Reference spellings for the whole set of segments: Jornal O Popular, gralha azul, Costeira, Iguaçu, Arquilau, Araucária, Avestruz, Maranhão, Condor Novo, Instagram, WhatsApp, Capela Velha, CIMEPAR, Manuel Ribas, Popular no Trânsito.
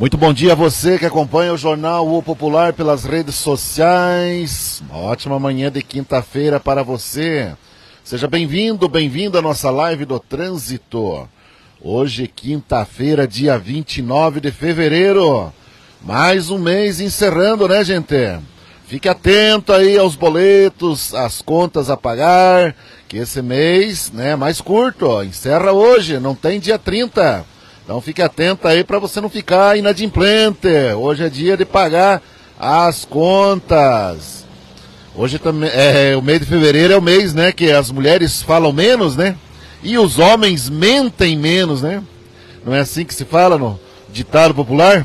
Muito bom dia a você que acompanha o Jornal O Popular pelas redes sociais. Uma ótima manhã de quinta-feira para você. Seja bem-vindo, bem-vinda à nossa live do trânsito. Hoje, quinta-feira, dia 29 de fevereiro. Mais um mês encerrando, né, gente? Fique atento aí aos boletos, às contas a pagar, que esse mês, né, é mais curto. Encerra hoje, não tem dia 30. Então fique atento aí para você não ficar inadimplente. Hoje é dia de pagar as contas. Hoje também é o mês de fevereiro, é o mês, né, que as mulheres falam menos, né? E os homens mentem menos, né? Não é assim que se fala no ditado popular?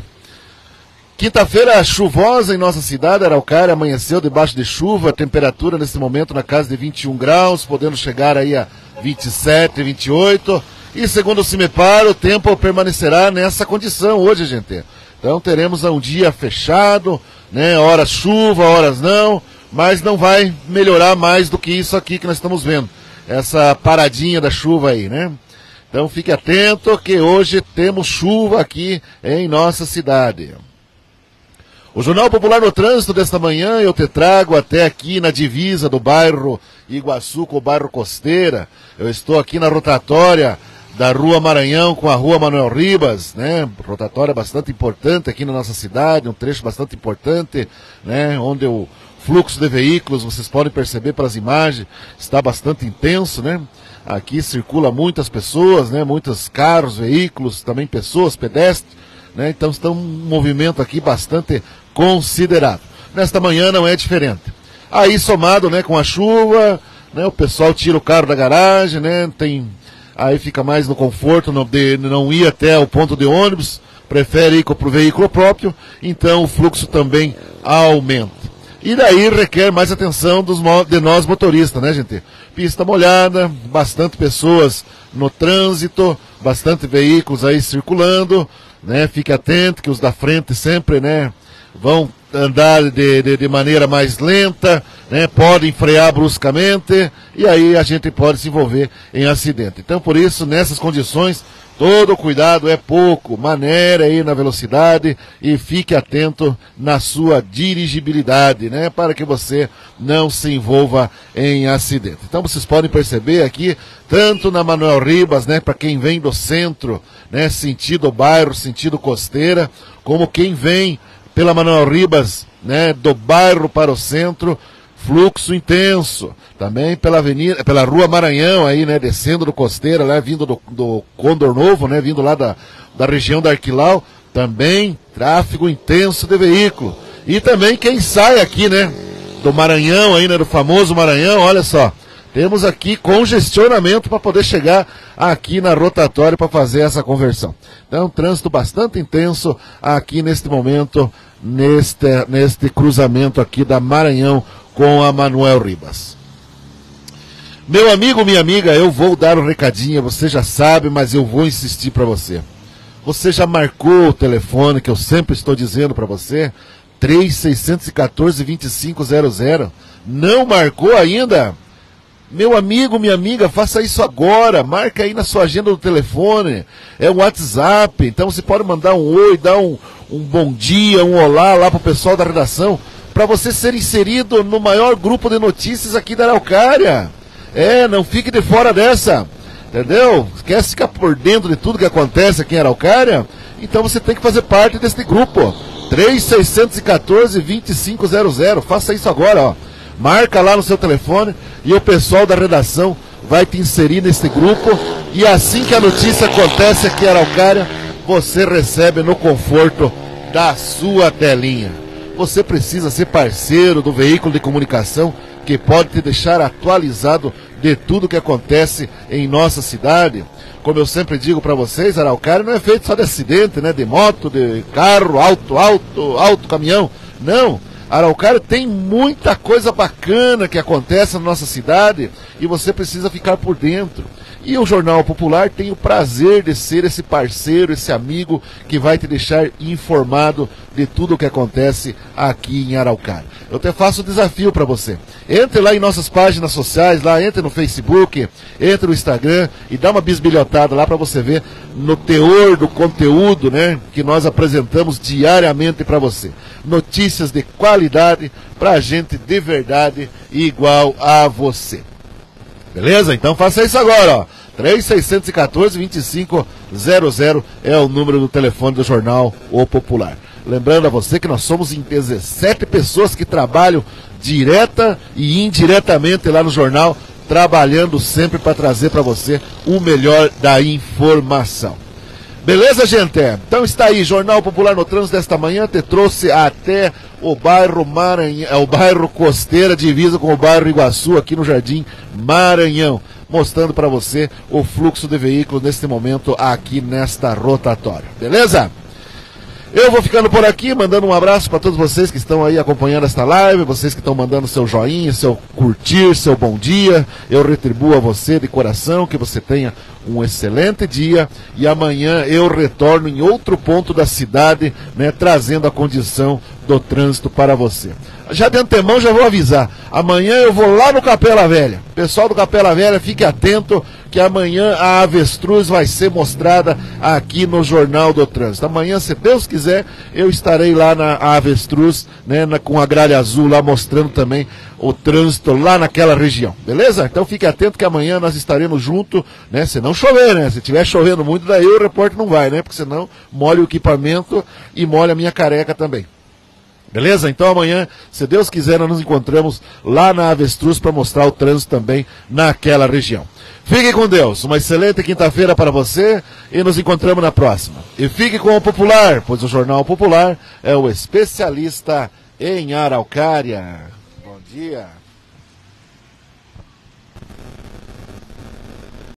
Quinta-feira chuvosa em nossa cidade, Araucária, amanheceu debaixo de chuva, temperatura nesse momento na casa de 21 graus, podendo chegar aí a 27, 28. E segundo o CIMEPAR, o tempo permanecerá nessa condição hoje, gente. Então teremos um dia fechado, né? Horas chuva, horas não, mas não vai melhorar mais do que isso aqui que nós estamos vendo. Essa paradinha da chuva aí, né? Então fique atento que hoje temos chuva aqui em nossa cidade. O Jornal Popular no Trânsito desta manhã eu te trago até aqui na divisa do bairro Iguaçu com o bairro Costeira. Eu estou aqui na rotatória da rua Maranhão com a rua Manuel Ribas, né? Rotatória bastante importante aqui na nossa cidade, um trecho bastante importante, né? Onde o fluxo de veículos, vocês podem perceber pelas imagens, está bastante intenso, né? Aqui circula muitas pessoas, né? Muitos carros, veículos, também pessoas, pedestres, né? Então está um movimento aqui bastante considerável. Nesta manhã não é diferente. Aí somado, né, com a chuva, né? O pessoal tira o carro da garagem, né? Tem... Aí fica mais no conforto de não ir até o ponto de ônibus, prefere ir para o veículo próprio, então o fluxo também aumenta. E daí requer mais atenção de nós motoristas, né, gente? Pista molhada, bastante pessoas no trânsito, bastante veículos aí circulando, né? Fique atento que os da frente sempre, né, vão andar de maneira mais lenta, né? Podem frear bruscamente e aí a gente pode se envolver em acidente. Então, por isso, nessas condições, todo cuidado é pouco. Maneira aí na velocidade e fique atento na sua dirigibilidade, né? Para que você não se envolva em acidente. Então, vocês podem perceber aqui, tanto na Manuel Ribas, né? Para quem vem do centro, né? Sentido bairro, sentido costeira, como quem vem pela Manuel Ribas, né, do bairro para o centro, fluxo intenso. Também pela rua Maranhão, aí, né, descendo do Costeira, né, vindo do Condor Novo, né, vindo lá da região da Arquilau, também tráfego intenso de veículo. E também quem sai aqui, né, do Maranhão, aí, né, do famoso Maranhão, olha só. Temos aqui congestionamento para poder chegar aqui na rotatória para fazer essa conversão. Então, trânsito bastante intenso aqui neste momento, neste cruzamento aqui da Maranhão com a Manuel Ribas. Meu amigo, minha amiga, eu vou dar um recadinho, você já sabe, mas eu vou insistir para você. Você já marcou o telefone que eu sempre estou dizendo para você? 3614-2500. Não marcou ainda? Meu amigo, minha amiga, faça isso agora, marca aí na sua agenda do telefone, é o WhatsApp, então você pode mandar um oi, dar um bom dia, um olá lá pro pessoal da redação, para você ser inserido no maior grupo de notícias aqui da Araucária. É, não fique de fora dessa, entendeu? Quer ficar por dentro de tudo que acontece aqui em Araucária? Então você tem que fazer parte desse grupo, 3614-2500, faça isso agora, ó. Marca lá no seu telefone e o pessoal da redação vai te inserir nesse grupo. E assim que a notícia acontece aqui em Araucária, você recebe no conforto da sua telinha. Você precisa ser parceiro do veículo de comunicação que pode te deixar atualizado de tudo que acontece em nossa cidade. Como eu sempre digo para vocês, Araucária não é feito só de acidente, né? De moto, de carro, alto caminhão. Não! Araucária tem muita coisa bacana que acontece na nossa cidade e você precisa ficar por dentro. E o Jornal Popular tem o prazer de ser esse parceiro, esse amigo que vai te deixar informado de tudo o que acontece aqui em Araucária. Eu até faço um desafio para você. Entre lá em nossas páginas sociais, lá entre no Facebook, entre no Instagram e dá uma bisbilhotada lá para você ver no teor do conteúdo, né, que nós apresentamos diariamente para você. Notícias de qualidade para gente de verdade igual a você. Beleza? Então faça isso agora, ó. 3614-2500 é o número do telefone do Jornal O Popular. Lembrando a você que nós somos em 17 pessoas que trabalham direta e indiretamente lá no jornal, trabalhando sempre para trazer para você o melhor da informação. Beleza, gente? Então está aí, Jornal Popular no Trânsito desta manhã, te trouxe até o bairro Maranhão, o bairro Costeira, divisa com o bairro Iguaçu, aqui no Jardim Maranhão, mostrando para você o fluxo de veículos neste momento aqui nesta rotatória. Beleza? Eu vou ficando por aqui, mandando um abraço para todos vocês que estão aí acompanhando esta live, vocês que estão mandando seu joinha, seu curtir, seu bom dia. Eu retribuo a você de coração, que você tenha um excelente dia. E amanhã eu retorno em outro ponto da cidade, né, trazendo a condição do trânsito para você. Já de antemão já vou avisar, amanhã eu vou lá no Capela Velha. Pessoal do Capela Velha, fique atento, que amanhã a Avestruz vai ser mostrada aqui no Jornal do Trânsito. Amanhã, se Deus quiser, eu estarei lá na Avestruz, né, com a gralha azul lá, mostrando também o trânsito lá naquela região, beleza? Então fique atento que amanhã nós estaremos juntos, né, se não chover, né, se estiver chovendo muito, daí o repórter não vai, né, porque senão molha o equipamento e molha a minha careca também. Beleza? Então amanhã, se Deus quiser, nós nos encontramos lá na Avestruz para mostrar o trânsito também naquela região. Fique com Deus, uma excelente quinta-feira para você e nos encontramos na próxima. E fique com o Popular, pois o Jornal Popular é o especialista em Araucária. Bom dia.